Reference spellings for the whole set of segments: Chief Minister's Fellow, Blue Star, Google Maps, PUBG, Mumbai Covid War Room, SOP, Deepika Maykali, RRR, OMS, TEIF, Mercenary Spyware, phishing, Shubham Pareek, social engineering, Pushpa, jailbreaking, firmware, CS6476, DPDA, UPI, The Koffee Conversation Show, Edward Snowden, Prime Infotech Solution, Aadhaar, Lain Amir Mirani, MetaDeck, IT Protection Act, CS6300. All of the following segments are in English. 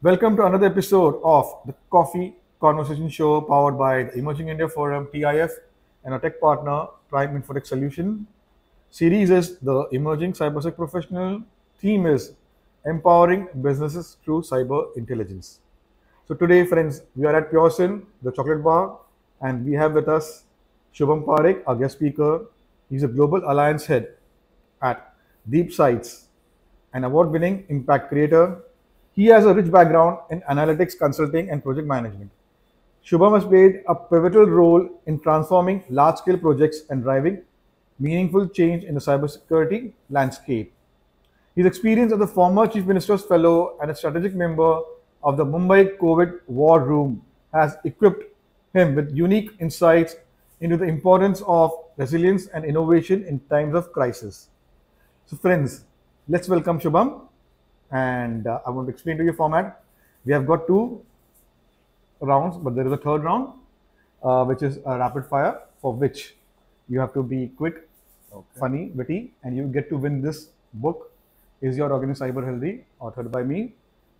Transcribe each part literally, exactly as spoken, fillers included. Welcome to another episode of The Koffee Conversation Show, powered by the Emerging India Forum, T E I F, and our tech partner, Prime Infotech Solution. Series is The Emerging Cybersec Professional. Theme is Empowering Businesses Through Cyber Intelligence. So today, friends, we are at PureSyn, the chocolate bar, and we have with us Shubham Pareek, our guest speaker. He's a Global Alliance Head at DeepCytes, an award-winning impact creator. He has a rich background in analytics, consulting, and project management. Shubham has played a pivotal role in transforming large-scale projects and driving meaningful change in the cybersecurity landscape. His experience as the former Chief Minister's Fellow and a strategic member of the Mumbai Covid War Room has equipped him with unique insights into the importance of resilience and innovation in times of crisis. So friends, let's welcome Shubham. And uh, I want to explain to you format. We have got two rounds, but there is a third round, uh, which is a rapid fire, for which you have to be quick, okay, funny, witty, and you get to win this book, Is Your Organic Cyber Healthy?, authored by me.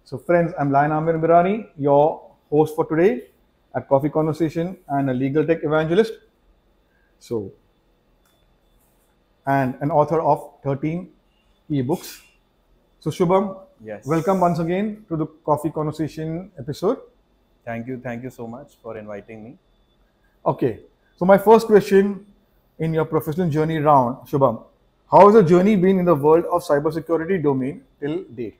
So friends, I'm Lain Amir Mirani, your host for today at Koffee Conversation and a legal tech evangelist. So, and an author of thirteen ebooks. So Shubham, yes, welcome once again to the Koffee Conversation episode. Thank you. Thank you so much for inviting me. Okay. So my first question in your professional journey round, Shubham, how has the journey been in the world of cybersecurity domain till date?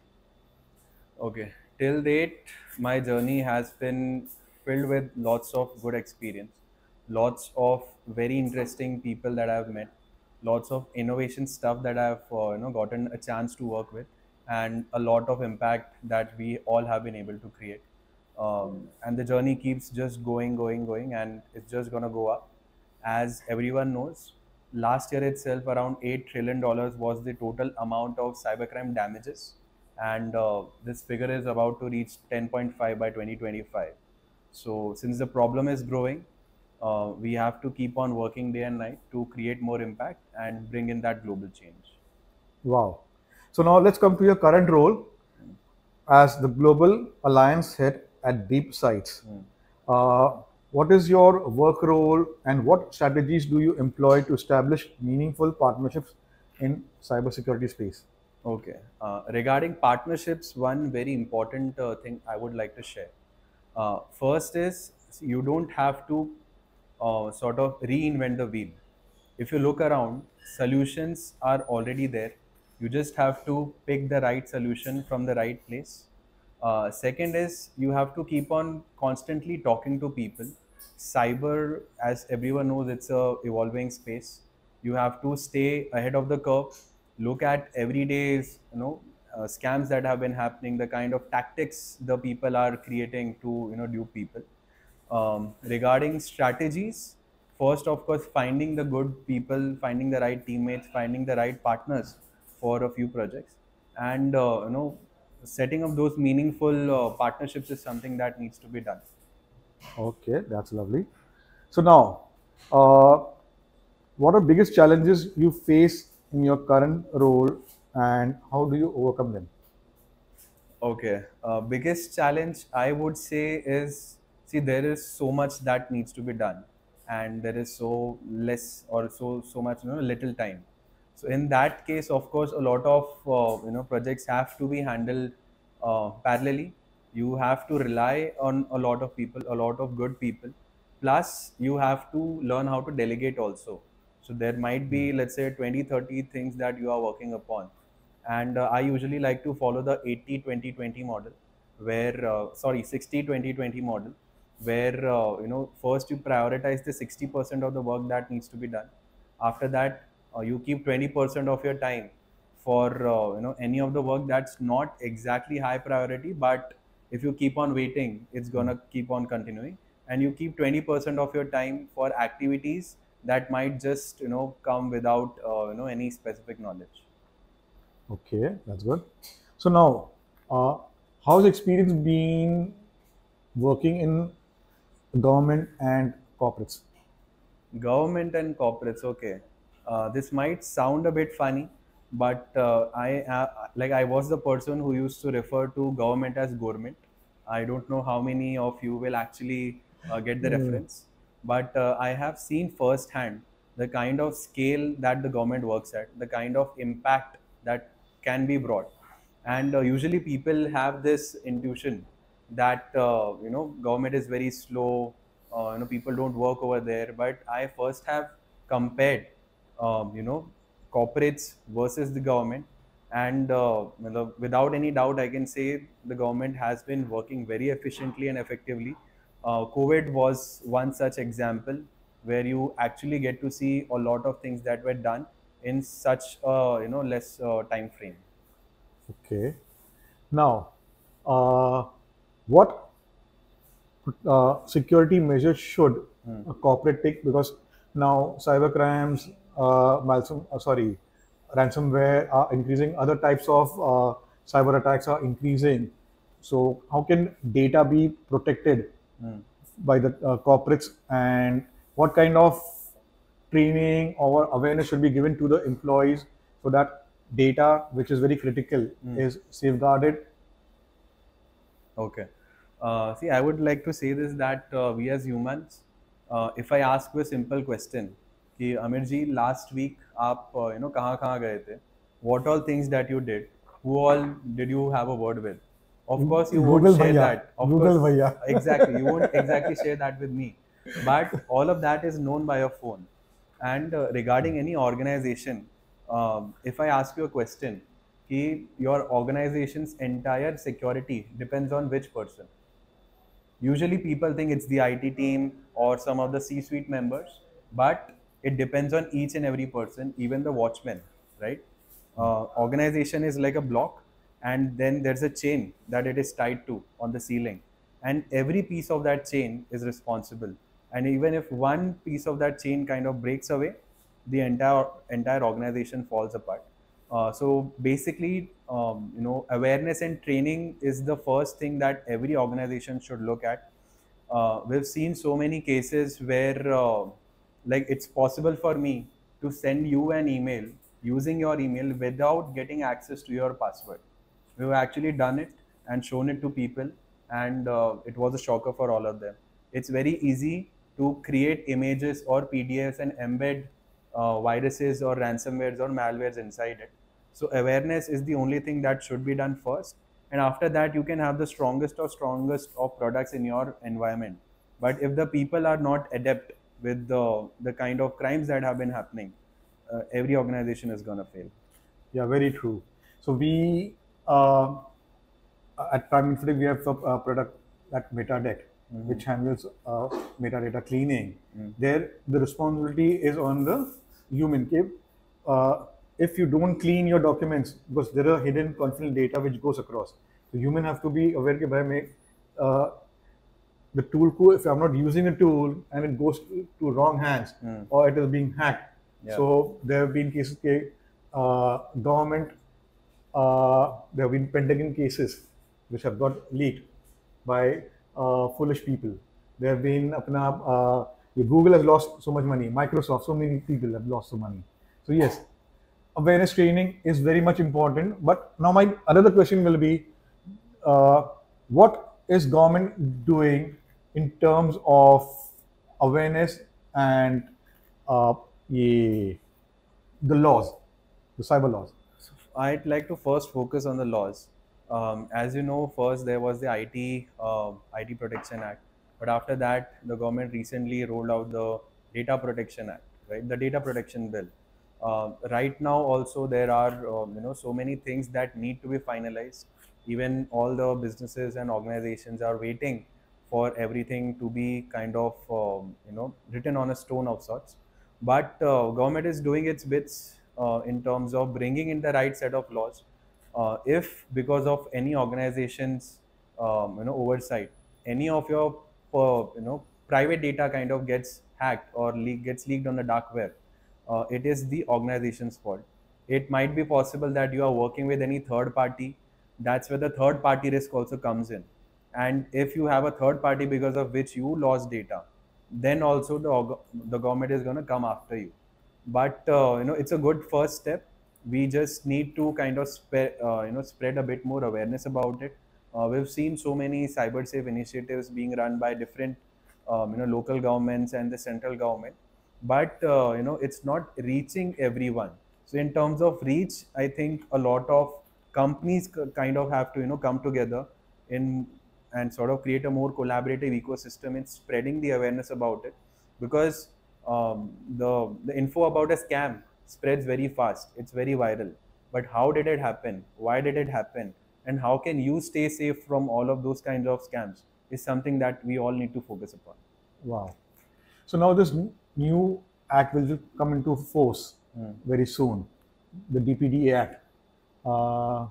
Okay. Till date, my journey has been filled with lots of good experience, lots of very interesting people that I've met, lots of innovation stuff that I've uh, you know, gotten a chance to work with, and a lot of impact that we all have been able to create. Um, and the journey keeps just going, going, going, and it's just gonna go up. As everyone knows, last year itself, around eight trillion dollars was the total amount of cybercrime damages. And uh, this figure is about to reach ten point five by twenty twenty-five. So since the problem is growing, uh, we have to keep on working day and night to create more impact and bring in that global change. Wow. So now let's come to your current role as the Global Alliance Head at DeepCytes. Mm. Uh, what is your work role and what strategies do you employ to establish meaningful partnerships in cybersecurity space? Okay. Uh, regarding partnerships, one very important uh, thing I would like to share. Uh, first is you don't have to uh, sort of reinvent the wheel. If you look around, solutions are already there. You just have to pick the right solution from the right place. Uh, second is you have to keep on constantly talking to people. Cyber, as everyone knows, it's a evolving space. You have to stay ahead of the curve, look at everyday's you know, uh, scams that have been happening, the kind of tactics the people are creating to you know, dupe people. Um, regarding strategies, first, of course, finding the good people, finding the right teammates, finding the right partners for a few projects, and uh, you know, setting up those meaningful uh, partnerships is something that needs to be done. Okay, that's lovely. So now, uh, what are biggest challenges you face in your current role and how do you overcome them? Okay, uh, biggest challenge I would say is, see, there is so much that needs to be done and there is so less or so, so much, you know, little time. So in that case, of course, a lot of uh, you know projects have to be handled uh, parallelly. You have to rely on a lot of people, a lot of good people. Plus, you have to learn how to delegate also. So there might be, let's say, twenty, thirty things that you are working upon. And uh, I usually like to follow the eighty twenty twenty model, where uh, sorry, sixty twenty twenty model, where uh, you know first you prioritize the sixty percent of the work that needs to be done. After that, Uh, you keep twenty percent of your time for uh, you know any of the work that's not exactly high priority, but if you keep on waiting, it's gonna keep on continuing. And you keep twenty percent of your time for activities that might just you know come without uh, you know any specific knowledge. Okay, that's good. So now, uh, how's experience been working in government and corporates? Government and corporates, okay. Uh, this might sound a bit funny, but uh, I uh, like I was the person who used to refer to government as gourmet. I don't know how many of you will actually uh, get the mm. reference, but uh, I have seen firsthand the kind of scale that the government works at, the kind of impact that can be brought. And uh, usually people have this intuition that, uh, you know, government is very slow, uh, you know, people don't work over there. But I first have compared, um, you know, corporates versus the government. And uh, without any doubt, I can say the government has been working very efficiently and effectively. Uh, COVID was one such example where you actually get to see a lot of things that were done in such uh, you know, less uh, time frame. Okay. Now, uh, what uh, security measures should hmm. a corporate take? Because now cyber crimes, uh, malsum, uh, sorry, ransomware are increasing, other types of uh, cyber attacks are increasing. So how can data be protected mm. by the uh, corporates, and what kind of training or awareness should be given to the employees so that data, which is very critical, mm. is safeguarded? Okay. Uh, see, I would like to say this, that uh, we as humans, uh, if I ask you a simple question, कि Amir ji last week आप you know कहाँ कहाँ गए थे, what all things that you did, who all did you have a word with, of course you won't share that, of course भैया exactly, you won't exactly share that with me, but all of that is known by your phone. And regarding any organisation, if I ask you a question कि your organisation's entire security depends on which person, usually people think it's the IT team और some of the C suite members, but it depends on each and every person, even the watchman, right? Uh, organization is like a block, and then there's a chain that it is tied to on the ceiling, and every piece of that chain is responsible. And even if one piece of that chain kind of breaks away, the entire entire organization falls apart. Uh, so basically, um, you know, awareness and training is the first thing that every organization should look at. Uh, we've seen so many cases where uh, like it's possible for me to send you an email using your email without getting access to your password. We've actually done it and shown it to people, and uh, it was a shocker for all of them. It's very easy to create images or P D Fs and embed uh, viruses or ransomwares or malwares inside it. So awareness is the only thing that should be done first. And after that, you can have the strongest of strongest of products in your environment. But if the people are not adept with the, the kind of crimes that have been happening, uh, every organization is going to fail. Yeah, very true. So we, uh, at Prime Infotech, we have a product at MetaDeck, mm-hmm. which handles uh, metadata cleaning. Mm-hmm. There, the responsibility is on the human. Uh, if you don't clean your documents, because there are hidden confidential data which goes across, the human have to be aware that uh, the tool, if I'm not using a tool and it goes to wrong hands mm. or it is being hacked. Yeah. So there have been cases, uh, government, uh, there have been Pentagon cases which have got leaked by uh, foolish people. There have been, uh, Google has lost so much money, Microsoft, so many people have lost so money. So yes, awareness training is very much important. But now my another question will be, uh, what is government doing in terms of awareness and uh, yeah, the laws, the cyber laws? So I'd like to first focus on the laws. Um, as you know, first there was the I T, uh, I T Protection Act, but after that, the government recently rolled out the Data Protection Act, right? The Data Protection Bill. Uh, right now, also there are um, you know so many things that need to be finalized. Even all the businesses and organizations are waiting for everything to be kind of, um, you know, written on a stone of sorts. But uh, government is doing its bits uh, in terms of bringing in the right set of laws. Uh, if because of any organization's, um, you know, oversight, any of your, uh, you know, private data kind of gets hacked or leak, gets leaked on the dark web, uh, it is the organization's fault. It might be possible that you are working with any third party. That's where the third party risk also comes in. And if you have a third party because of which you lost data, then also the, the government is going to come after you. But, uh, you know, it's a good first step. We just need to kind of spe- uh, you know, spread a bit more awareness about it. Uh, we've seen so many cyber safe initiatives being run by different um, you know local governments and the central government, but uh, you know it's not reaching everyone. So in terms of reach, I think a lot of companies kind of have to you know come together in and sort of create a more collaborative ecosystem in spreading the awareness about it, because um, the the info about a scam spreads very fast. It's very viral, but how did it happen? Why did it happen? And how can you stay safe from all of those kinds of scams is something that we all need to focus upon. Wow. So now this new act will come into force mm. very soon, the D P D A Act. Uh,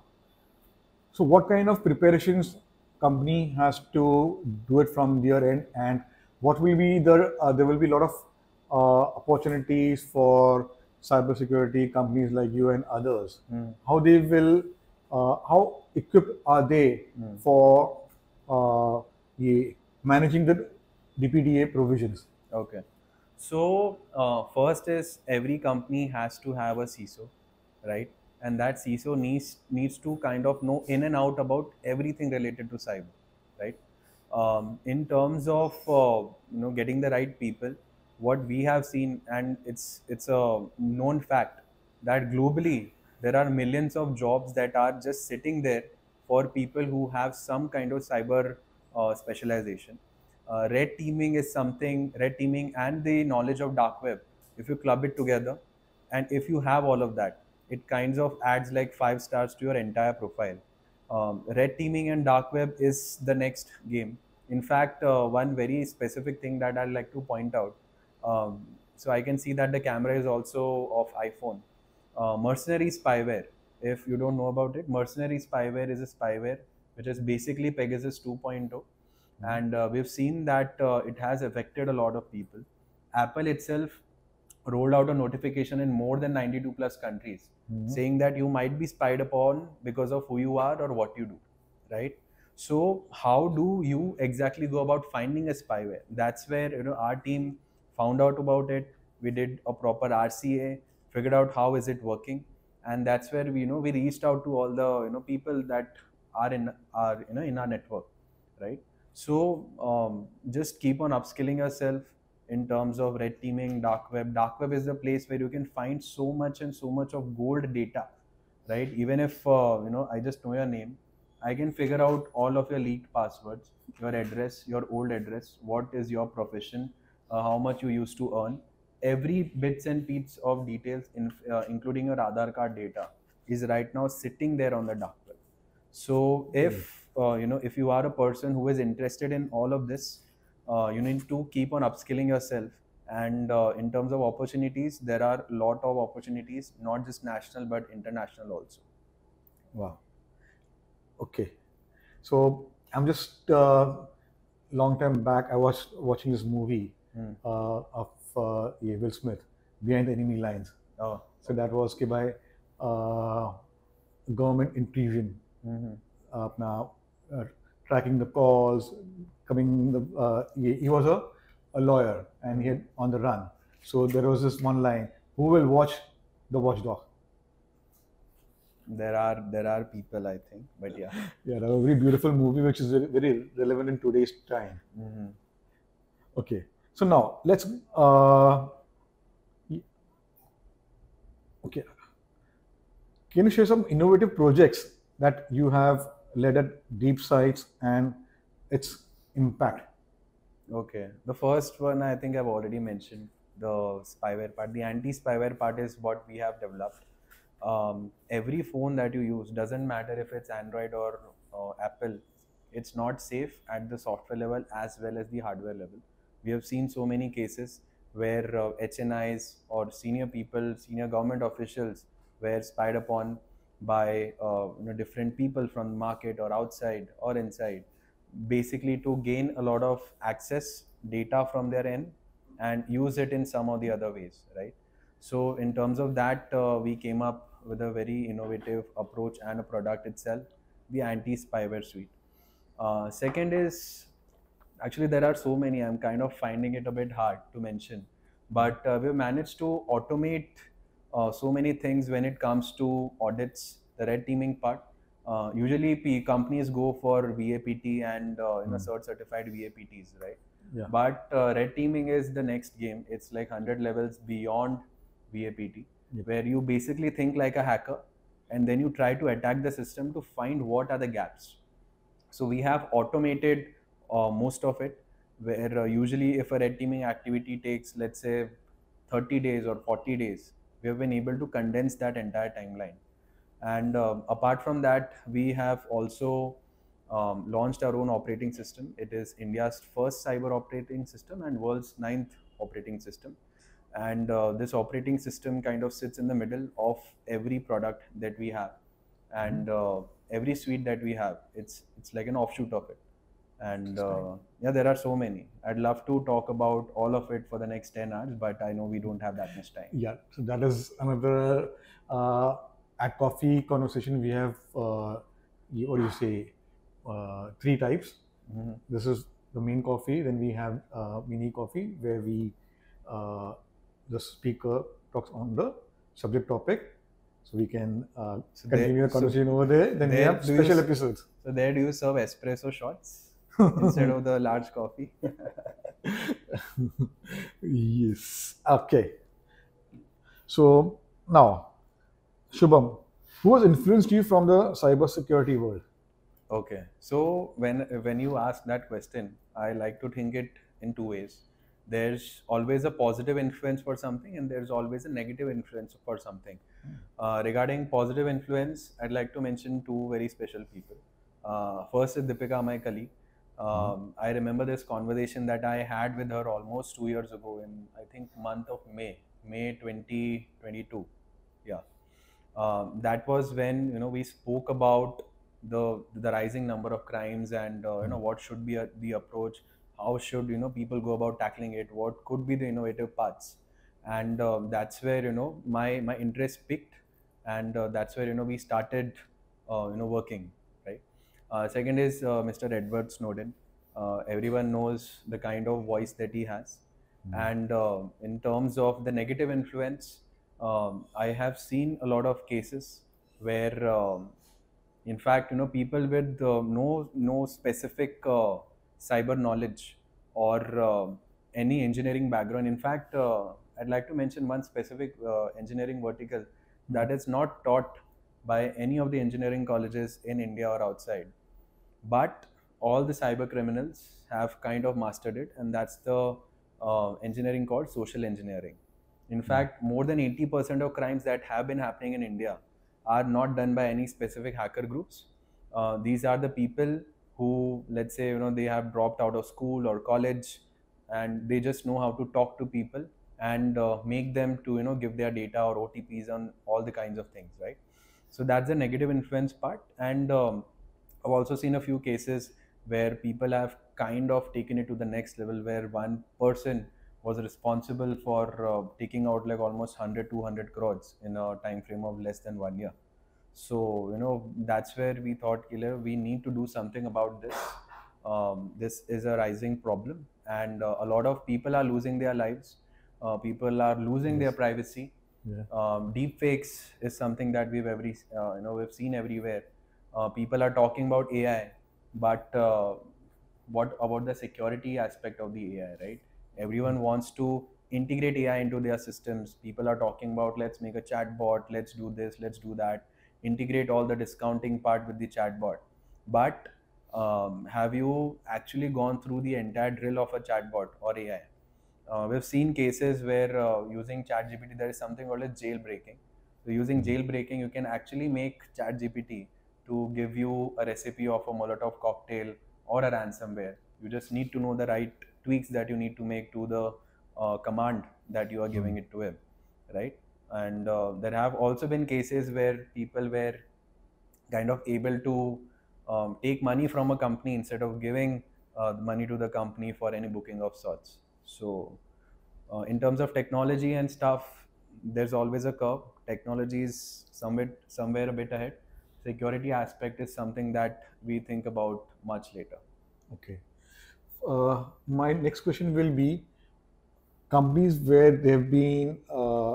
so what kind of preparations company has to do it from their end, and what will be the, uh, there will be a lot of uh, opportunities for cybersecurity companies like you and others. Mm. How they will, uh, how equipped are they mm. for uh, the managing the D P D A provisions? Okay. So uh, first is every company has to have a C I S O, right? And that C I S O needs needs to kind of know in and out about everything related to cyber, right? Um, in terms of uh, you know getting the right people, what we have seen, and it's it's a known fact that globally there are millions of jobs that are just sitting there for people who have some kind of cyber uh, specialization. Uh, red teaming is something, red teaming and the knowledge of dark web, if you club it together, and if you have all of that, it kinds of adds like five stars to your entire profile. Um, red teaming and dark web is the next game. In fact, uh, one very specific thing that I'd like to point out. Um, so I can see that the camera is also of iPhone. Uh, Mercenary Spyware, if you don't know about it, Mercenary Spyware is a spyware which is basically Pegasus two point oh. Mm-hmm. And uh, we've seen that uh, it has affected a lot of people. Apple itself rolled out a notification in more than ninety-two plus countries mm-hmm. saying that you might be spied upon because of who you are or what you do, right? So how do you exactly go about finding a spyware? That's where you know our team found out about it. We did a proper R C A, figured out how is it working, and that's where we you know we reached out to all the you know people that are in are you know in our network, right? So um, just keep on upskilling yourself in terms of red teaming, dark web. Dark web is the place where you can find so much and so much of gold data, right? Even if, uh, you know, I just know your name, I can figure out all of your leaked passwords, your address, your old address, what is your profession, uh, how much you used to earn. Every bits and pieces of details, in, uh, including your Aadhaar card data, is right now sitting there on the dark web. So if, uh, you know, if you are a person who is interested in all of this, Uh, you need to keep on upskilling yourself, and uh, in terms of opportunities, there are a lot of opportunities, not just national but international also. Wow. Okay. So I'm just uh, long time back, I was watching this movie hmm. uh, of uh, yeah, Will Smith, Behind the Enemy Lines. Oh. So that was ki by uh, government intrusion. Mm-hmm. uh, now, uh, tracking the calls, coming, the, uh, he, he was a, a lawyer and he had on the run. So there was this one line, who will watch the watchdog? There are there are people, I think, but yeah. Yeah, that was a very beautiful movie which is very, very relevant in today's time. Mm-hmm. Okay, so now let's, uh, okay. Can you share some innovative projects that you have led at DeepCytes and its impact? Okay, the first one I think I've already mentioned, the spyware part. The anti-spyware part is what we have developed. Um, every phone that you use, doesn't matter if it's Android or uh, Apple, it's not safe at the software level as well as the hardware level. We have seen so many cases where uh, H N Is or senior people, senior government officials were spied upon by uh, you know, different people from the market or outside or inside, basically to gain a lot of access data from their end and use it in some or the other ways, right? So in terms of that, uh, we came up with a very innovative approach and a product itself, the anti-spyware suite. Uh, second is, actually there are so many, I'm kind of finding it a bit hard to mention, but uh, we've managed to automate Uh, so many things when it comes to audits, the red teaming part. Uh, usually, P companies go for V A P T and uh, mm. know, cert certified V A P Ts, right? Yeah. But uh, red teaming is the next game. It's like one hundred levels beyond V A P T, yeah. where you basically think like a hacker, and then you try to attack the system to find what are the gaps. So we have automated uh, most of it, where uh, usually if a red teaming activity takes, let's say, thirty days or forty days, we have been able to condense that entire timeline. And uh, apart from that, we have also um, launched our own operating system. It is India's first cyber operating system and world's ninth operating system. And uh, this operating system kind of sits in the middle of every product that we have and uh, every suite that we have. It's it's like an offshoot of it. And uh, yeah, there are so many. I'd love to talk about all of it for the next ten hours, but I know we don't have that much time. Yeah, so that is another. Uh, At Koffee Conversation, we have, uh, you, or you say, uh, three types. Mm-hmm. This is the main Koffee. Then we have uh, mini Koffee, where we uh, the speaker talks on the subject topic, so we can uh, so continue the conversation so over there. Then we have special episodes. So there, do you serve espresso shots instead of the large Koffee? Yes. Okay. So now. Shubham, who has influenced you from the cybersecurity world? Okay, so when when you ask that question, I like to think it in two ways. There's always a positive influence for something, and there's always a negative influence for something. Uh, regarding positive influence, I'd like to mention two very special people. Uh, first is Deepika Maykali. Um, mm-hmm. I remember this conversation that I had with her almost two years ago in, I think, month of May, May twenty twenty-two. Yeah. Um, that was when, you know, we spoke about the the rising number of crimes and, uh, you know, what should be a, the approach, how should, you know, people go about tackling it, what could be the innovative paths. And uh, that's where, you know, my, my interest picked, and uh, that's where, you know, we started, uh, you know, working, right? Uh, second is uh, Mister Edward Snowden. Uh, everyone knows the kind of voice that he has. Mm. And uh, in terms of the negative influence, Um, I have seen a lot of cases where, um, in fact, you know, people with uh, no no specific uh, cyber knowledge or uh, any engineering background. In fact, uh, I'd like to mention one specific uh, engineering vertical that is not taught by any of the engineering colleges in India or outside. But all the cyber criminals have kind of mastered it, and that's the uh, engineering called social engineering. In fact, more than eighty percent of crimes that have been happening in India are not done by any specific hacker groups. Uh, these are the people who, let's say, you know, they have dropped out of school or college, and they just know how to talk to people and uh, make them to, you know, give their data or O T Ps on all the kinds of things, right? So that's the negative influence part. And um, I've also seen a few cases where people have kind of taken it to the next level, where one person was responsible for uh, taking out like almost one hundred, two hundred crores in a time frame of less than one year. So, you know, that's where we thought, killer, we need to do something about this. Um, this is a rising problem, and uh, a lot of people are losing their lives. Uh, people are losing yes. their privacy. Yeah. Um, deep fakes is something that we've every, uh, you know, we've seen everywhere. Uh, people are talking about A I, but uh, what about the security aspect of the A I, right? Everyone wants to integrate A I into their systems. People are talking about, let's make a chatbot, let's do this, let's do that, integrate all the discounting part with the chatbot. But um, have you actually gone through the entire drill of a chatbot or A I? Uh, we've seen cases where uh, using ChatGPT, there is something called as jailbreaking. So using jailbreaking, you can actually make ChatGPT to give you a recipe of a Molotov cocktail or a ransomware. You just need to know the right tweaks that you need to make to the uh, command that you are giving it to him, right? And uh, there have also been cases where people were kind of able to um, take money from a company instead of giving uh, money to the company for any booking of sorts. So uh, in terms of technology and stuff, there's always a curve. Technology is somewhere, somewhere a bit ahead. Security aspect is something that we think about much later. Okay. Uh, my next question will be companies where there have been uh,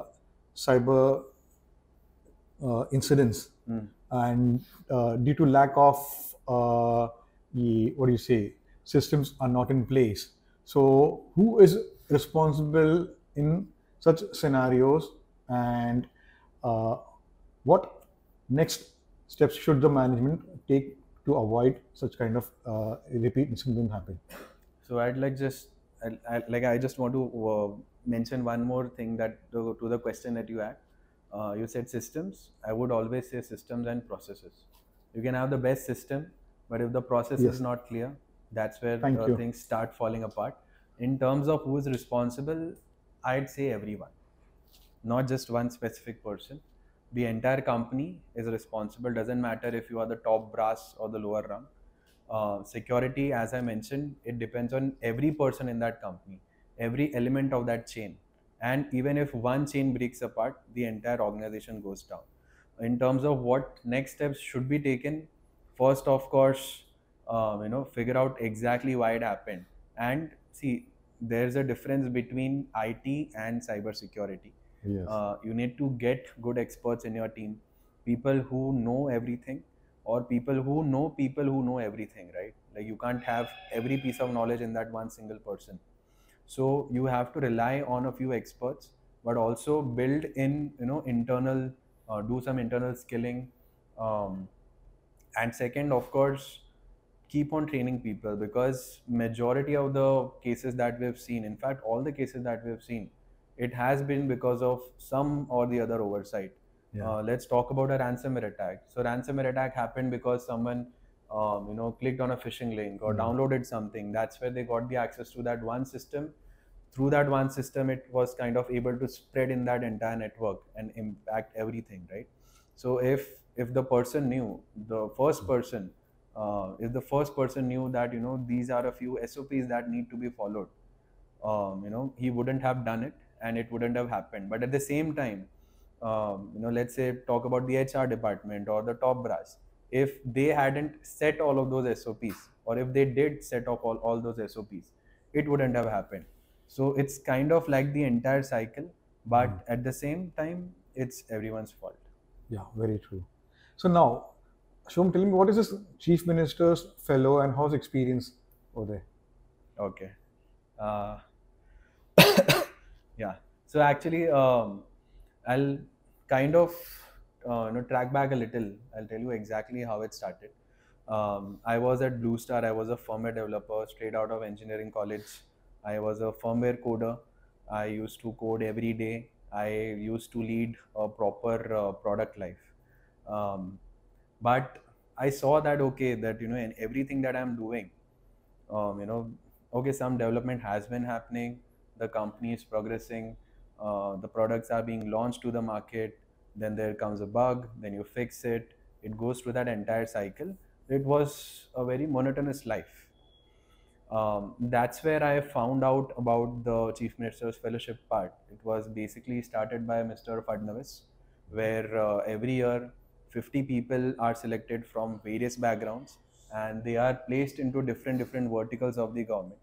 cyber uh, incidents. Mm. and uh, due to lack of uh, the, what do you say, systems are not in place. So who is responsible in such scenarios, and uh, what next steps should the management take to avoid such kind of uh, repeat incident happen? So I'd like just I, I, like I just want to uh, mention one more thing that to, to the question that you had. Uh, you said systems. I would always say systems and processes. You can have the best system, but if the process yes. is not clear, that's where uh, things start falling apart. In terms of who is responsible, I'd say everyone, not just one specific person. The entire company is responsible. Doesn't matter if you are the top brass or the lower rung. Uh, security, as I mentioned, it depends on every person in that company, every element of that chain. And even if one chain breaks apart, the entire organization goes down. In terms of what next steps should be taken, first, of course, uh, you know, figure out exactly why it happened. And see, there's a difference between I T and cybersecurity. Yes. Uh, you need to get good experts in your team, people who know everything, or people who know people who know everything, right? Like you can't have every piece of knowledge in that one single person. So you have to rely on a few experts, but also build in, you know, internal, uh, do some internal skilling. Um, and second, of course, keep on training people, because majority of the cases that we've seen, in fact, all the cases that we've seen, it has been because of some or the other oversight. Yeah. Uh, let's talk about a ransomware attack. So ransomware attack happened because someone, um, you know, clicked on a phishing link or mm-hmm. downloaded something. That's where they got the access to that one system. Through that one system, it was kind of able to spread in that entire network and impact everything, right? So if if the person knew, the first person, uh, if the first person knew that, you know, these are a few S O Ps that need to be followed, um, you know, he wouldn't have done it. And it wouldn't have happened. But at the same time, um, you know, let's say talk about the H R department or the top brass. If they hadn't set all of those S O Ps, or if they did set up all, all those S O Ps, it wouldn't have happened. So it's kind of like the entire cycle, but mm. at the same time, it's everyone's fault. Yeah, very true. So now, Shubham, tell me, what is this Chief Minister's Fellow and how's experience over there? Okay. Uh, Yeah. So actually, um, I'll kind of uh, you know, track back a little. I'll tell you exactly how it started. Um, I was at Blue Star. I was a firmware developer straight out of engineering college. I was a firmware coder. I used to code every day. I used to lead a proper uh, product life. Um, but I saw that, okay, that, you know, in everything that I'm doing, um, you know, okay, some development has been happening. The company is progressing, uh, the products are being launched to the market, then there comes a bug, then you fix it, it goes through that entire cycle. It was a very monotonous life. Um, that's where I found out about the Chief Minister's Fellowship part. It was basically started by Mister Fadnavis, where uh, every year fifty people are selected from various backgrounds and they are placed into different, different verticals of the government.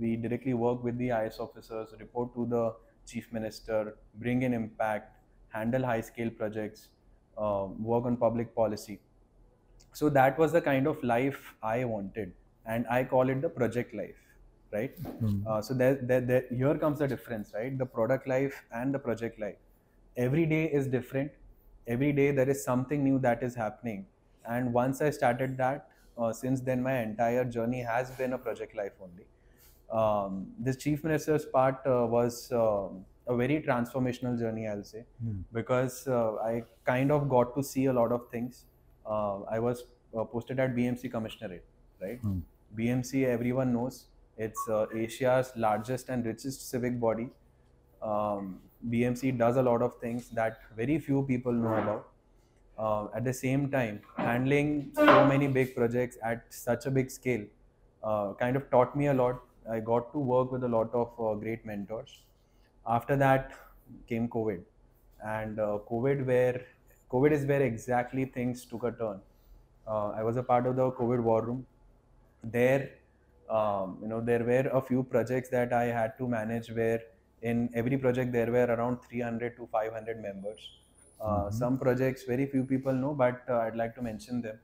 We directly work with the I A S officers, report to the Chief Minister, bring in impact, handle high-scale projects, uh, work on public policy. So that was the kind of life I wanted, and I call it the project life, right? Mm-hmm. uh, so there, there, there, here comes the difference, right? The product life and the project life. Every day is different. Every day there is something new that is happening. And once I started that, uh, since then my entire journey has been a project life only. Um, this Chief Minister's part uh, was uh, a very transformational journey, I'll say, mm. because uh, I kind of got to see a lot of things. Uh, I was uh, posted at B M C Commissionerate, right? Mm. B M C, everyone knows, it's uh, Asia's largest and richest civic body. Um, B M C does a lot of things that very few people know about. Uh, at the same time, handling so many big projects at such a big scale uh, kind of taught me a lot. I got to work with a lot of uh, great mentors. After that came COVID, and uh, COVID where COVID is where exactly things took a turn. Uh, I was a part of the COVID War Room. There, um, you know, there were a few projects that I had to manage where in every project there were around three hundred to five hundred members. uh, mm-hmm. some projects very few people know, but uh, I'd like to mention them.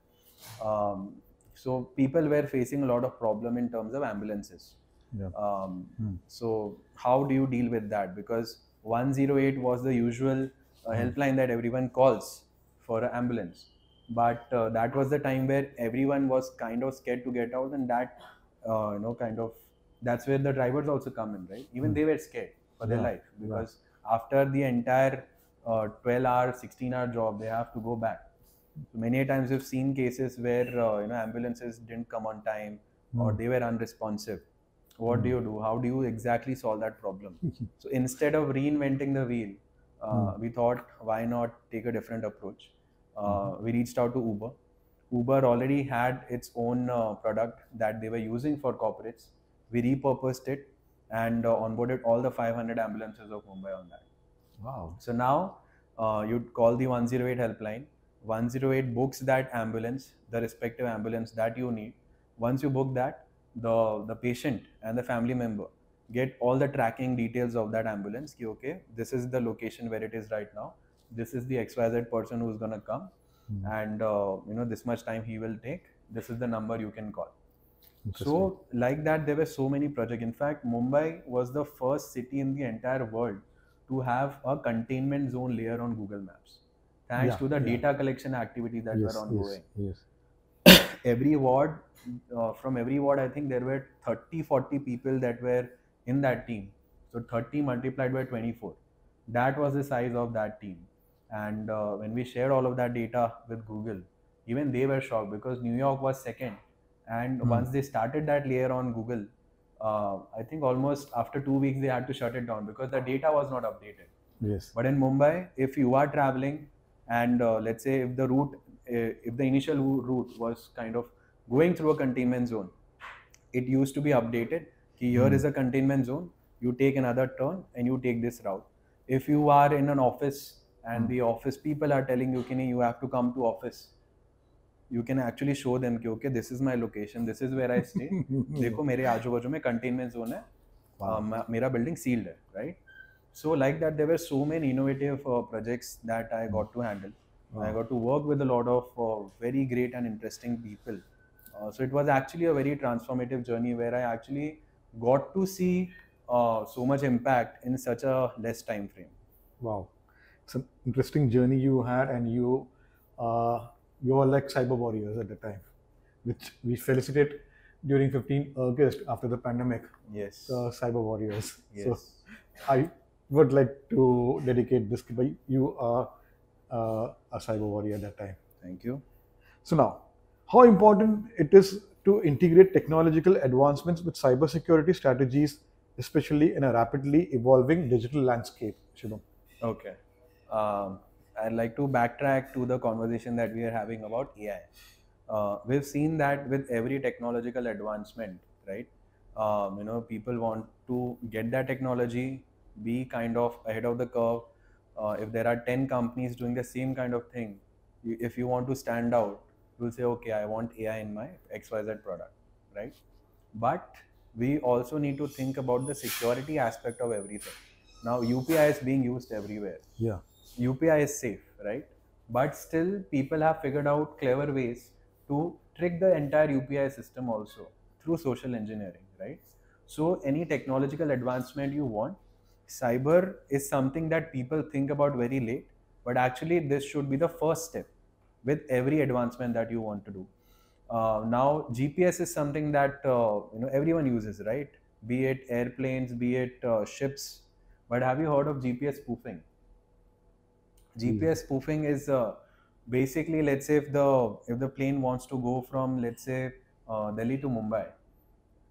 Um, so people were facing a lot of problem in terms of ambulances. Yeah. Um, hmm. So how do you deal with that? Because one zero eight was the usual uh, helpline that everyone calls for an ambulance. But uh, that was the time where everyone was kind of scared to get out, and that, uh, you know, kind of, that's where the drivers also come in, right? Even hmm. they were scared for their yeah. life, because yeah. after the entire uh, twelve hour, sixteen hour job, they have to go back. So many times we've seen cases where, uh, you know, ambulances didn't come on time hmm. or they were unresponsive. What do you do? How do you exactly solve that problem? So instead of reinventing the wheel, uh, mm. we thought, why not take a different approach? Uh, mm. We reached out to Uber. Uber already had its own uh, product that they were using for corporates. We repurposed it and uh, onboarded all the five hundred ambulances of Mumbai on that. Wow. So now uh, you'd call the one zero eight helpline. one zero eight books that ambulance, the respective ambulance that you need. Once you book that, the the patient and the family member get all the tracking details of that ambulance. Ki, okay, this is the location where it is right now. This is the X Y Z person who's gonna come, mm. and uh, you know, this much time he will take. This is the number you can call. So like that, there were so many projects. In fact, Mumbai was the first city in the entire world to have a containment zone layer on Google Maps, thanks yeah, to the yeah. data collection activity that yes, were ongoing. Yes, yes. Every ward. Uh, from every ward, I think there were thirty, forty people that were in that team. So thirty multiplied by twenty-four. That was the size of that team. And uh, when we shared all of that data with Google, even they were shocked, because New York was second. And mm. once they started that layer on Google, uh, I think almost after two weeks, they had to shut it down because the data was not updated. Yes. But in Mumbai, if you are traveling and uh, let's say if the route, if the initial route was kind of going through a containment zone, it used to be updated. Here mm. is a containment zone. You take another turn and you take this route. If you are in an office and mm. the office people are telling you, you have to come to office, you can actually show them, okay, this is my location. This is where I stay. Dekho, mere aaju-baaju mein containment zone hai. Wow. Uh, mera building sealed hai, right? So like that, there were so many innovative uh, projects that I got to handle. Wow. I got to work with a lot of uh, very great and interesting people. Uh, so it was actually a very transformative journey where I actually got to see uh, so much impact in such a less time frame. Wow, it's an interesting journey you had, and you uh, you were like cyber warriors at the time, which we felicitate during fifteenth August after the pandemic. Yes, uh, cyber warriors. Yes. So I would like to dedicate this to you. You are uh, a cyber warrior at that time. Thank you. So now, how important it is to integrate technological advancements with cybersecurity strategies, especially in a rapidly evolving digital landscape, Shubham? Okay. Um, I'd like to backtrack to the conversation that we are having about A I. Uh, we've seen that with every technological advancement, right? Um, you know, people want to get that technology, be kind of ahead of the curve. Uh, if there are ten companies doing the same kind of thing, if you want to stand out, you'll say, okay, I want A I in my X Y Z product, right? But we also need to think about the security aspect of everything. Now, U P I is being used everywhere. Yeah. U P I is safe, right? But still, people have figured out clever ways to trick the entire U P I system also through social engineering, right? So any technological advancement you want, cyber is something that people think about very late, but actually this should be the first step with every advancement that you want to do. Uh, now, G P S is something that uh, you know everyone uses, right? Be it airplanes, be it uh, ships. But have you heard of G P S spoofing? G P S yeah. spoofing is uh, basically, let's say if the if the plane wants to go from, let's say, uh, Delhi to Mumbai,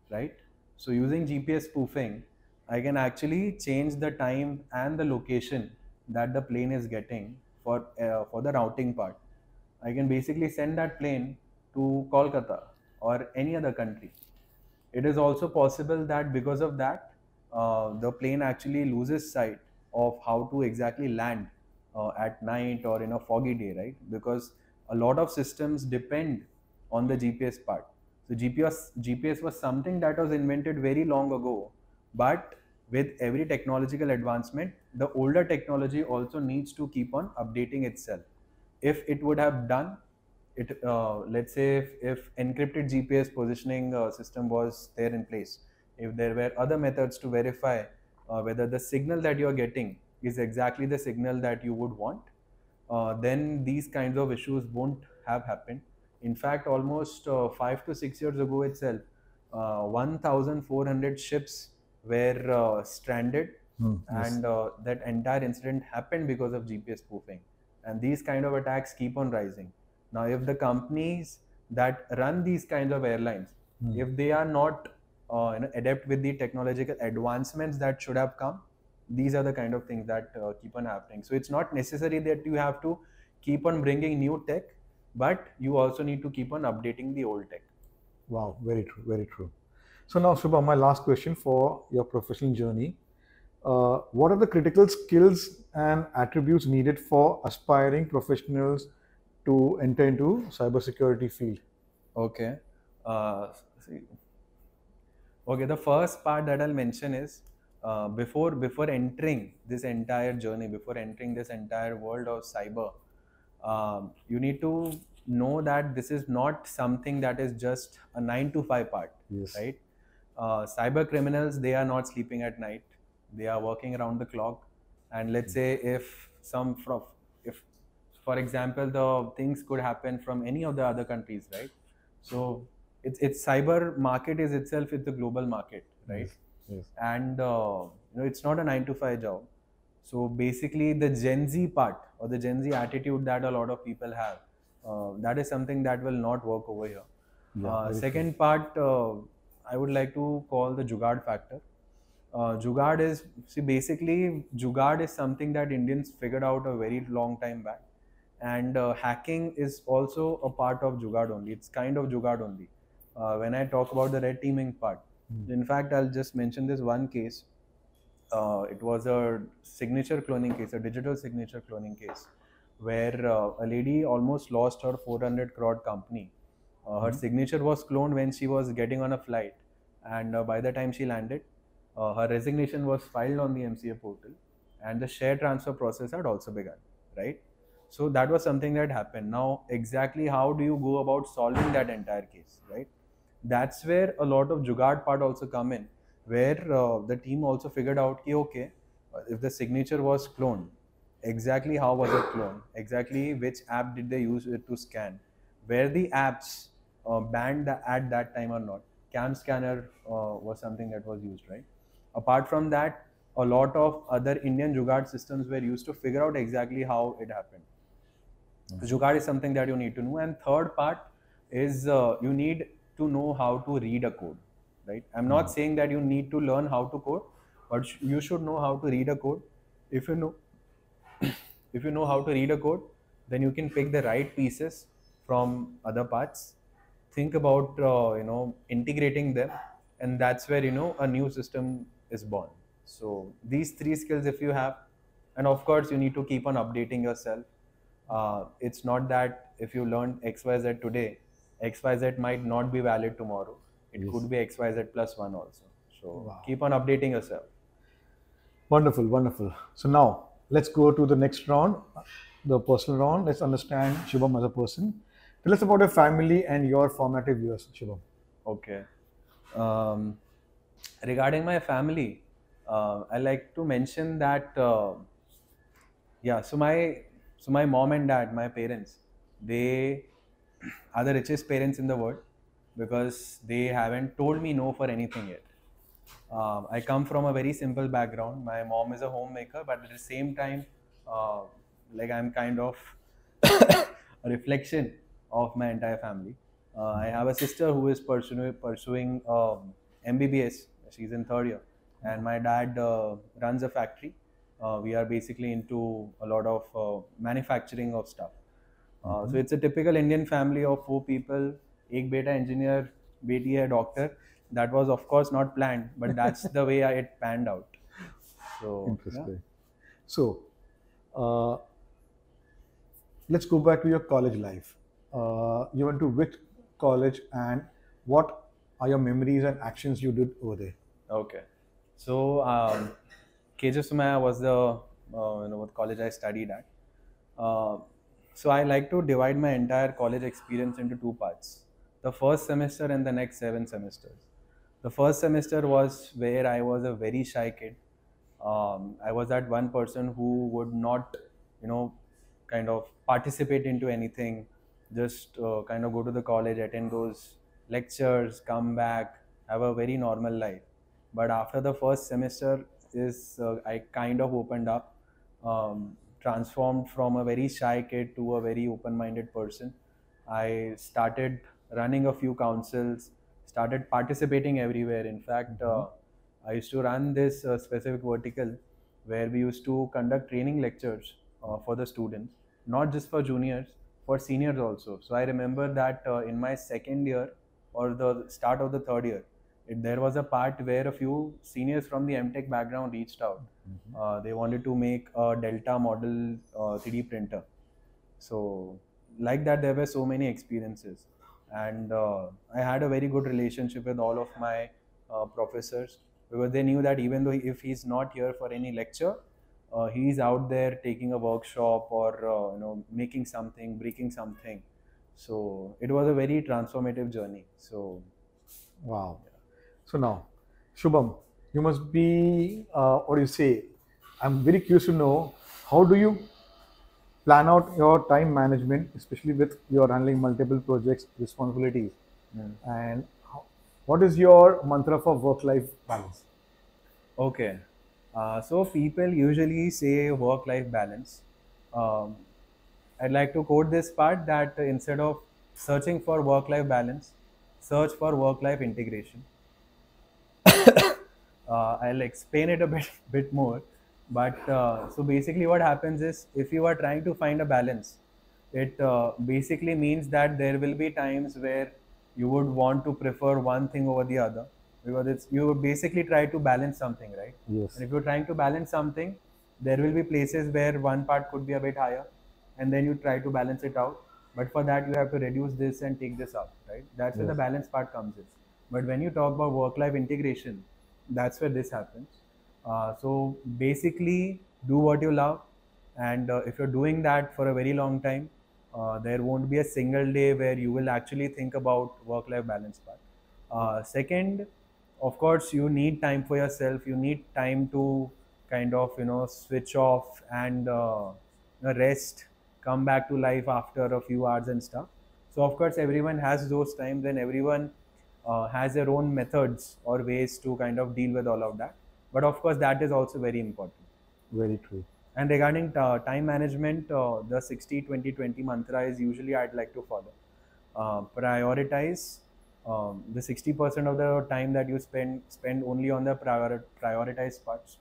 right? So using G P S spoofing, I can actually change the time and the location that the plane is getting for uh, for the routing part. I can basically send that plane to Kolkata or any other country. It is also possible that because of that, uh, the plane actually loses sight of how to exactly land uh, at night or in a foggy day, right? Because a lot of systems depend on the G P S part. So G P S, G P S was something that was invented very long ago, but with every technological advancement, the older technology also needs to keep on updating itself. If it would have done it, uh, let's say if, if encrypted G P S positioning uh, system was there in place, if there were other methods to verify uh, whether the signal that you are getting is exactly the signal that you would want, uh, then these kinds of issues won't have happened. In fact, almost uh, five to six years ago itself, uh, one thousand four hundred ships were uh, stranded, mm, yes. and uh, that entire incident happened because of G P S spoofing. And these kind of attacks keep on rising. Now, if the companies that run these kinds of airlines, mm. if they are not uh, you know, adept with the technological advancements that should have come, these are the kind of things that uh, keep on happening. So it's not necessary that you have to keep on bringing new tech, but you also need to keep on updating the old tech. Wow, very true, very true. So now, Shubham, my last question for your professional journey. Uh, what are the critical skills and attributes needed for aspiring professionals to enter into cybersecurity field? Okay. Uh, see. Okay, the first part that I'll mention is uh, before, before entering this entire journey, before entering this entire world of cyber, um, you need to know that this is not something that is just a nine to five part, yes. right? Uh, cyber criminals, they are not sleeping at night. They are working around the clock. And let's say if some, from, if for example, the things could happen from any of the other countries, right? So it's, it's cyber market is itself, it's a global market, right? Yes, yes. And uh, you know, it's not a nine to five job. So basically the Gen Z part or the Gen Z attitude that a lot of people have, uh, that is something that will not work over here. Yeah, uh, second true. part, uh, I would like to call the jugaad factor. Uh, jugaad is, see basically jugaad is something that Indians figured out a very long time back, and uh, hacking is also a part of jugaad only. It's kind of jugaad only. Uh, when I talk about the red teaming part, mm. in fact, I'll just mention this one case. Uh, it was a signature cloning case, a digital signature cloning case, where uh, a lady almost lost her four hundred crore company. Uh, her mm. signature was cloned when she was getting on a flight, and uh, by the time she landed, Uh, her resignation was filed on the M C A portal, and the share transfer process had also begun, right? So that was something that happened. Now, exactly how do you go about solving that entire case, right? That's where a lot of jugaad part also come in, where uh, the team also figured out, ki, okay, if the signature was cloned, exactly how was it cloned? Exactly which app did they use it to scan? Were the apps uh, banned at that time or not? Cam scanner uh, was something that was used, right? Apart from that, a lot of other Indian jugaad systems were used to figure out exactly how it happened. Mm. Jugaad is something that you need to know. And third part is uh, you need to know how to read a code, right? I'm not mm. saying that you need to learn how to code, but sh you should know how to read a code. If you know, if you know how to read a code, then you can pick the right pieces from other parts. Think about, uh, you know, integrating them. And that's where, you know, a new system is born. So these three skills, if you have, and of course you need to keep on updating yourself. Uh, it's not that if you learned X Y Z today, X Y Z might not be valid tomorrow. It yes. could be X Y Z plus one also. So wow. keep on updating yourself. Wonderful, wonderful. So now let's go to the next round, the personal round. Let's understand Shubham as a person. Tell us about your family and your formative years, Shubham. Okay. Um, regarding my family, uh, I like to mention that, uh, yeah, so my, so my mom and dad, my parents, they are the richest parents in the world because they haven't told me no for anything yet. Uh, I come from a very simple background. My mom is a homemaker, but at the same time, uh, like I'm kind of a reflection of my entire family. Uh, I have a sister who is pursuing, pursuing um, M B B S, she's in third year, and my dad uh, runs a factory. Uh, we are basically into a lot of uh, manufacturing of stuff. Uh, mm-hmm. So it's a typical Indian family of four people, ek beta engineer, beti hai doctor. That was of course not planned, but that's the way I, it panned out. So, interesting. Yeah. So, uh, let's go back to your college life. Uh, you went to which college and what are your memories and actions you did over there? Okay. So um, K J Sumaya was the uh, you know what college I studied at. Uh, so I like to divide my entire college experience into two parts: the first semester and the next seven semesters. The first semester was where I was a very shy kid. Um, I was that one person who would not, you know, kind of participate into anything. Just uh, kind of go to the college, attend those lectures, come back, have a very normal life. But after the first semester is uh, I kind of opened up, um, transformed from a very shy kid to a very open-minded person. I started running a few councils, started participating everywhere. In fact, uh, I used to run this uh, specific vertical where we used to conduct training lectures uh, for the students, not just for juniors, for seniors also. So I remember that uh, in my second year or the start of the third year, it, there was a part where a few seniors from the M Tech background reached out. Mm-hmm. uh, they wanted to make a Delta model uh, three D printer. So like that, there were so many experiences. And uh, I had a very good relationship with all of my uh, professors, because they knew that even though if he's not here for any lecture, uh, he's out there taking a workshop or uh, you know making something, breaking something. So it was a very transformative journey. So wow. Yeah. So now, Shubham, you must be uh, what do you say? I'm very curious to know, how do you plan out your time management, especially with your handling multiple projects, responsibilities, mm. and what is your mantra for work-life balance? Okay, uh, so people usually say work-life balance. Um, I'd like to quote this part, that instead of searching for work-life balance, search for work-life integration. uh, I'll explain it a bit, bit more. But uh, so basically what happens is, if you are trying to find a balance, it uh, basically means that there will be times where you would want to prefer one thing over the other, because it's, you basically try to balance something, right? Yes. And if you're trying to balance something, there will be places where one part could be a bit higher, and then you try to balance it out. But for that, you have to reduce this and take this up, right? That's yes. where the balance part comes in. But when you talk about work-life integration, that's where this happens. Uh, so basically, do what you love, and uh, if you're doing that for a very long time, uh, there won't be a single day where you will actually think about work-life balance part. Uh, second, of course, you need time for yourself. You need time to kind of, you know, switch off and uh, rest, come back to life after a few hours and stuff. So of course, everyone has those times, and everyone uh, has their own methods or ways to kind of deal with all of that. But of course, that is also very important. Very true. And regarding uh, time management, uh, the sixty twenty twenty mantra is usually I'd like to follow. Uh, prioritize um, the sixty percent of the time that you spend, spend only on the prior, prioritized parts.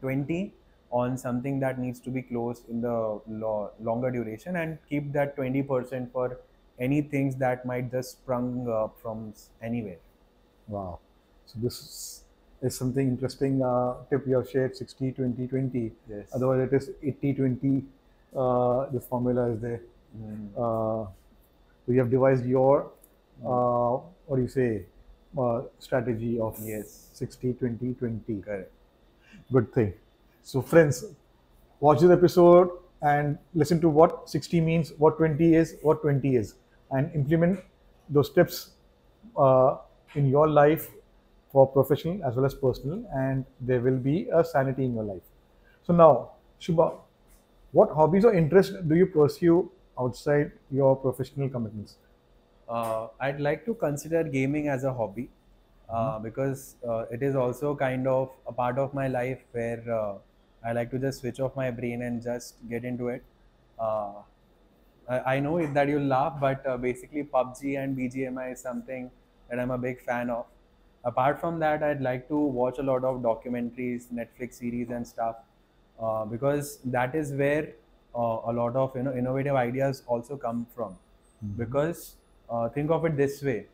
twenty on something that needs to be closed in the lo longer duration, and keep that twenty percent for any things that might just sprung up from anywhere. Wow. So this is... is something interesting uh, tip you have shared, sixty twenty twenty. Yes. Otherwise, it is eighty twenty. Uh, this formula is there. Mm. Uh, so you have devised your, uh, what do you say, uh, strategy of yes. sixty twenty twenty. Correct. Good thing. So, friends, watch this episode and listen to what sixty means, what twenty is, what twenty is, and implement those tips uh, in your life, for professional as well as personal, and there will be a sanity in your life. So now, Shubha, what hobbies or interests do you pursue outside your professional commitments? Uh, I'd like to consider gaming as a hobby, uh, mm-hmm. because uh, it is also kind of a part of my life where uh, I like to just switch off my brain and just get into it. Uh, I, I know that you'll laugh, but uh, basically P U B G and B G M I is something that I'm a big fan of. Apart from that, I'd like to watch a lot of documentaries, Netflix series and stuff, uh, because that is where uh, a lot of you know innovative ideas also come from. Mm-hmm. Because uh, think of it this way: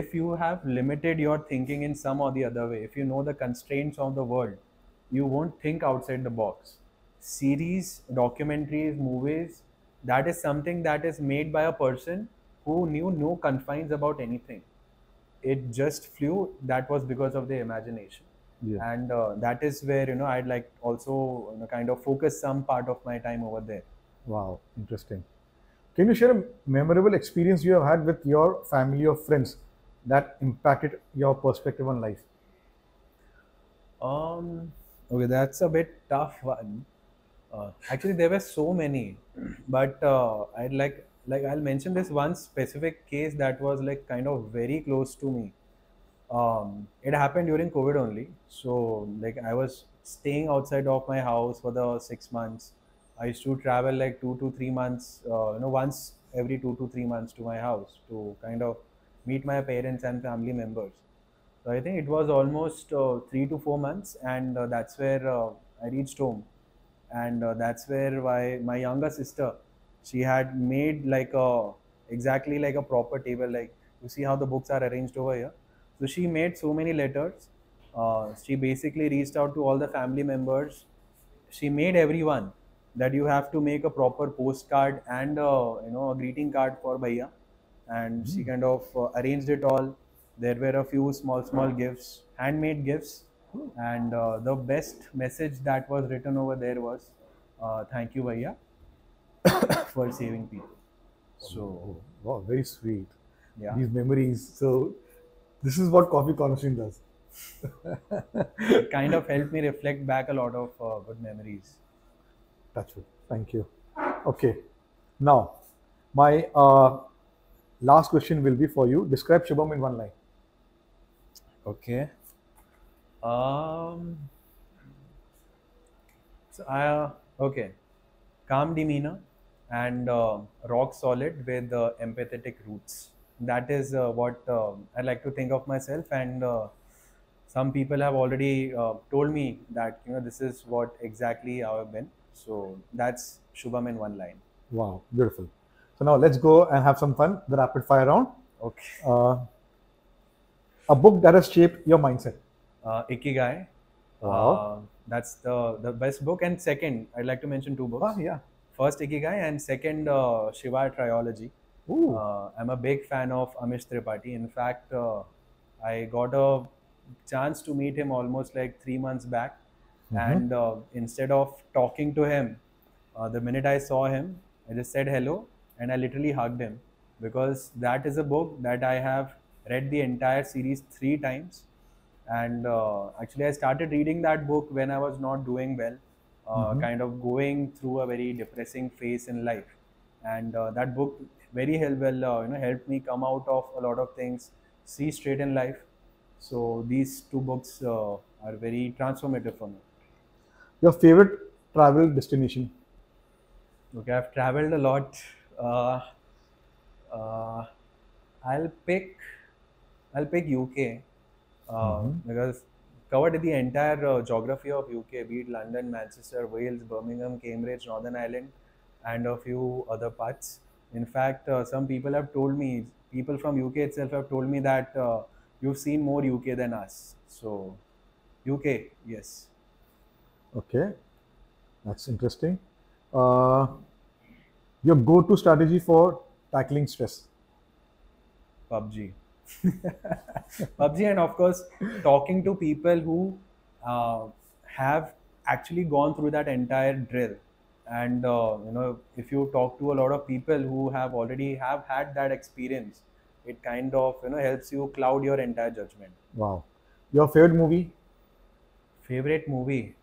if you have limited your thinking in some or the other way, if you know the constraints of the world, you won't think outside the box. Series, documentaries, movies, that is something that is made by a person who knew no confines about anything. It just flew. That was because of their imagination. Yeah. And uh, that is where, you know, I'd like also you know, kind of focus some part of my time over there. Wow, interesting. Can you share a memorable experience you have had with your family or friends that impacted your perspective on life? Um, okay, that's a bit tough one. Uh, actually, there were so many, but uh, I'd like, like I'll mention this one specific case that was like kind of very close to me. Um, it happened during COVID only. So like I was staying outside of my house for the six months. I used to travel like two to three months, uh, you know, once every two to three months to my house to kind of meet my parents and family members. So I think it was almost uh, three to four months and uh, that's where uh, I reached home. And uh, that's where my, my younger sister, she had made like a, exactly like a proper table, like you see how the books are arranged over here. So she made so many letters. Uh, she basically reached out to all the family members. She made everyone that you have to make a proper postcard and uh, you know, a greeting card for Bhaiya. And mm-hmm. she kind of uh, arranged it all. There were a few small, small gifts, handmade gifts. And uh, the best message that was written over there was, uh, thank you, Bhaiya, for saving people. So, wow, very sweet. Yeah. These memories. So, this is what Koffee Conversation does. It kind of helped me reflect back a lot of uh, good memories. That's it. Thank you. Okay. Now, my uh, last question will be for you. Describe Shubham in one line. Okay. Um, so I, uh, okay, calm demeanor and uh, rock solid with uh, empathetic roots. That is uh, what uh, I like to think of myself, and uh, some people have already uh, told me that, you know, this is what exactly how I've been. So that's Shubham in one line. Wow, beautiful. So now let's go and have some fun, the rapid fire round. Okay. Uh, a book that has shaped your mindset. Uh, Ikigai. Wow. Uh, that's the, the best book. And second, I'd like to mention two books. Ah, yeah. First, Ikigai, and second, uh, Shiva Triology. Ooh. Uh, I'm a big fan of Amish Tripathi. In fact, uh, I got a chance to meet him almost like three months back. Mm-hmm. And uh, instead of talking to him, uh, the minute I saw him, I just said hello and I literally hugged him, because that is a book that I have read the entire series three times. And uh, actually, I started reading that book when I was not doing well, uh, mm-hmm. kind of going through a very depressing phase in life. And uh, that book very well, uh, you know, helped me come out of a lot of things, see straight in life. So these two books uh, are very transformative for me. Your favorite travel destination? Okay, I've traveled a lot. Uh, uh, I'll pick, I'll pick U K. Uh, mm-hmm. Because covered the entire uh, geography of U K, be it London, Manchester, Wales, Birmingham, Cambridge, Northern Ireland, and a few other parts. In fact, uh, some people have told me, people from U K itself have told me that uh, you've seen more U K than us. So, U K, yes. Okay, that's interesting. Uh, your go-to strategy for tackling stress? P U B G. P U B G, and of course talking to people who uh, have actually gone through that entire drill. And uh, you know, if you talk to a lot of people who have already have had that experience, it kind of, you know, helps you cloud your entire judgment. Wow. Your favorite movie? Favorite movie?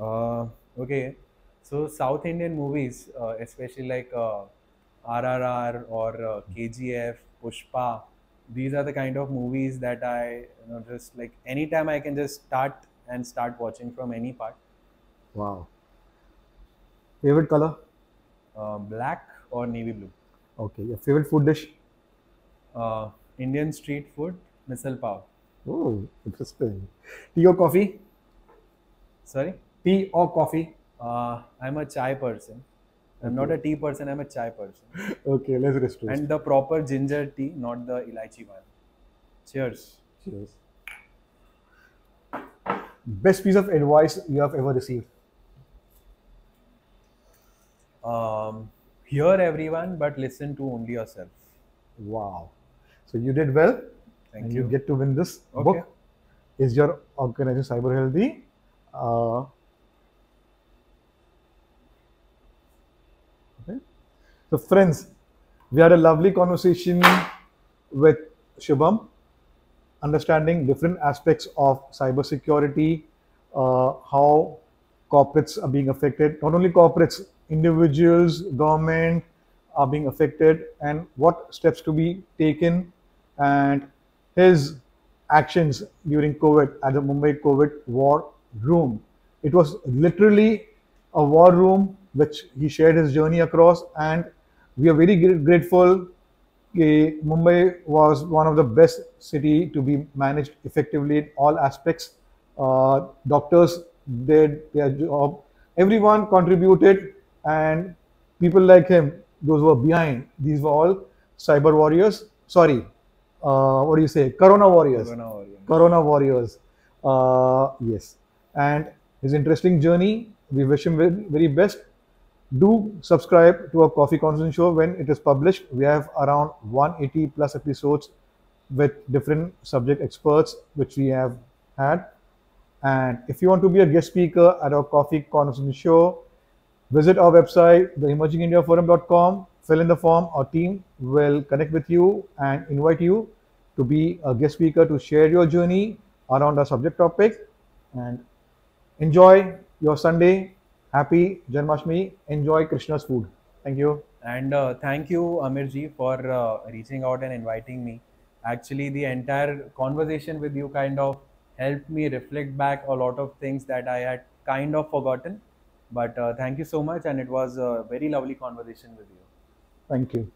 Uh, okay, so South Indian movies, uh, especially like uh, R R R or uh, K G F, Pushpa. These are the kind of movies that I, you know, just like anytime I can just start and start watching from any part. Wow. Favorite color? Uh, black or navy blue. Okay. Your favorite food dish? Uh, Indian street food, misal pav. Oh, interesting. Tea or coffee? Sorry? Tea or coffee? Uh, I'm a chai person. I'm not a tea person, I'm a chai person. Okay, let's restrict. And the proper ginger tea, not the elaichi one. Cheers. Cheers. Best piece of advice you have ever received? Um, hear everyone, but listen to only yourself. Wow. So you did well. Thank you. You get to win this okay. book. Is your organization cyber healthy? Uh, okay. So friends, we had a lovely conversation with Shubham, understanding different aspects of cybersecurity, uh, how corporates are being affected, not only corporates, individuals, government are being affected, and what steps to be taken, and his actions during COVID at the Mumbai Covid War Room. It was literally a war room which he shared his journey across, and we are very grateful. Mumbai was one of the best city to be managed effectively in all aspects. Uh, doctors did their job, everyone contributed, and people like him, those who were behind, these were all cyber warriors, sorry, uh, what do you say, Corona warriors, Corona warriors, Corona warriors. Uh, yes, and his interesting journey, we wish him very, very best. Do subscribe to our Koffee Conversation Show when it is published. We have around one eighty plus episodes with different subject experts which we have had. And if you want to be a guest speaker at our Koffee Conversation Show, visit our website, the emerging india forum dot com, fill in the form. Our team will connect with you and invite you to be a guest speaker to share your journey around our subject topic. And enjoy your Sunday. Happy Janmashtami. Enjoy Krishna's food. Thank you. And uh, thank you, Amirji, for uh, reaching out and inviting me. Actually, the entire conversation with you kind of helped me reflect back a lot of things that I had kind of forgotten. But uh, thank you so much, and it was a very lovely conversation with you. Thank you.